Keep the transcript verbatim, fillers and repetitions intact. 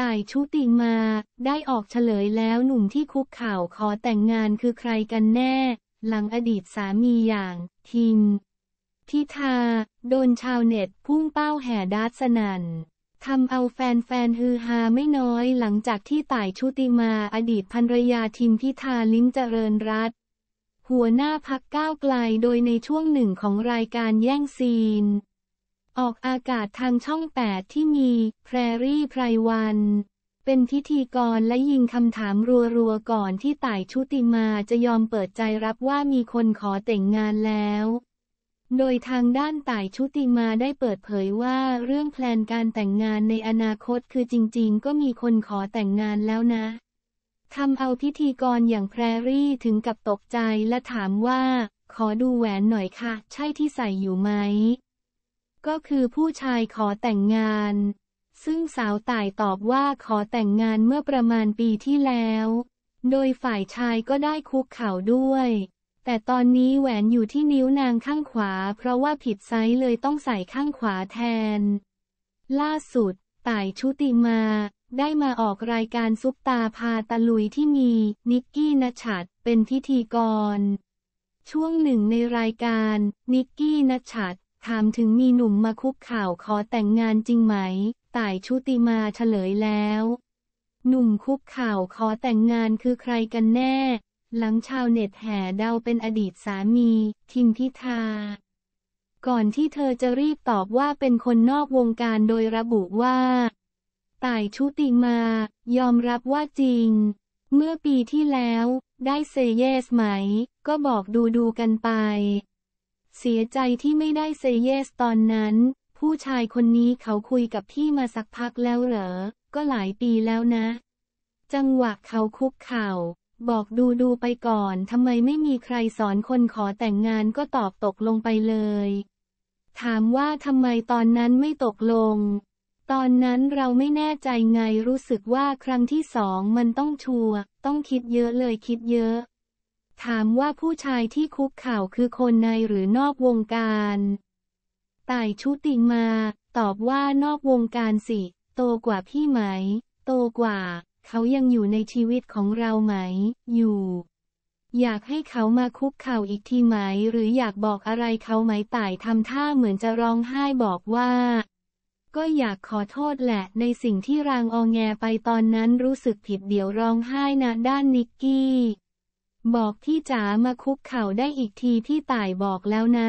ต่าย ชุติมาได้ออกเฉลยแล้วหนุ่มที่คุกเข่าขอแต่งงานคือใครกันแน่หลังอดีตสามีอย่างทิมพิธาโดนชาวเน็ตพุ่งเป้าแห่ดาร์สนันทำเอาแฟนๆฮือฮาไม่น้อยหลังจากที่ต่าย ชุติมาอดีตภรรยาทิมพิธาลิ้มเจริญรัตน์หัวหน้าพรรคก้าวไกลโดยในช่วงหนึ่งของรายการแย่งซีนออกอากาศทางช่องแปดที่มีแพรรี่ไพรวันเป็นพิธีกรและยิงคำถามรัวๆก่อนที่ต่าย ชุติมาจะยอมเปิดใจรับว่ามีคนขอแต่งงานแล้วโดยทางด้านต่าย ชุติมาได้เปิดเผยว่าเรื่องแพลนการแต่งงานในอนาคตคือจริงๆก็มีคนขอแต่งงานแล้วนะทำเอาพิธีกรอย่างแพรรี่ถึงกับตกใจและถามว่าขอดูแหวนหน่อยค่ะใช่ที่ใส่อยู่ไหมก็คือผู้ชายขอแต่งงานซึ่งสาวต่ายตอบว่าขอแต่งงานเมื่อประมาณปีที่แล้วโดยฝ่ายชายก็ได้คุกเข่าด้วยแต่ตอนนี้แหวนอยู่ที่นิ้วนางข้างขวาเพราะว่าผิดไซส์เลยต้องใส่ข้างขวาแทนล่าสุดต่าย ชุติมาได้มาออกรายการซุปตาพาตะลุยที่มีนิกกี้ณฉัตรเป็นพิธีกรช่วงหนึ่งในรายการนิกกี้ณฉัตรถามถึงมีหนุ่มมาคุกเข่าขอแต่งงานจริงไหมต่าย ชุติมาเฉลยแล้วหนุ่มคุกเข่าขอแต่งงานคือใครกันแน่หลังชาวเน็ตแห่เดาเป็นอดีตสามีทิมพิธาก่อนที่เธอจะรีบตอบว่าเป็นคนนอกวงการโดยระบุว่าต่าย ชุติมายอมรับว่าจริงเมื่อปีที่แล้วได้เซเยสไหมก็บอกดูดูกันไปเสียใจที่ไม่ได้เซเยสตอนนั้นผู้ชายคนนี้เขาคุยกับพี่มาสักพักแล้วเหรอก็หลายปีแล้วนะจังหวะเขาคุกเข่าบอกดูดูไปก่อนทำไมไม่มีใครสอนคนขอแต่งงานก็ตอบตกลงไปเลยถามว่าทำไมตอนนั้นไม่ตกลงตอนนั้นเราไม่แน่ใจไงรู้สึกว่าครั้งที่สองมันต้องชัวร์ต้องคิดเยอะเลยคิดเยอะถามว่าผู้ชายที่คุกเข่าคือคนในหรือนอกวงการต่าย ชุติมาตอบว่านอกวงการสิโตกว่าพี่ไหมโตกว่าเขายังอยู่ในชีวิตของเราไหมอยู่อยากให้เขามาคุกเข่าอีกทีไหมหรืออยากบอกอะไรเขาไหมต่ายทำท่าเหมือนจะร้องไห้บอกว่าก็อยากขอโทษแหละในสิ่งที่รางอแงไปตอนนั้นรู้สึกผิดเดี๋ยวร้องไห้นะด้านนิกกี้บอกพี่จ๋ามาคุกเข่าได้อีกทีพี่ต่ายบอกแล้วนะ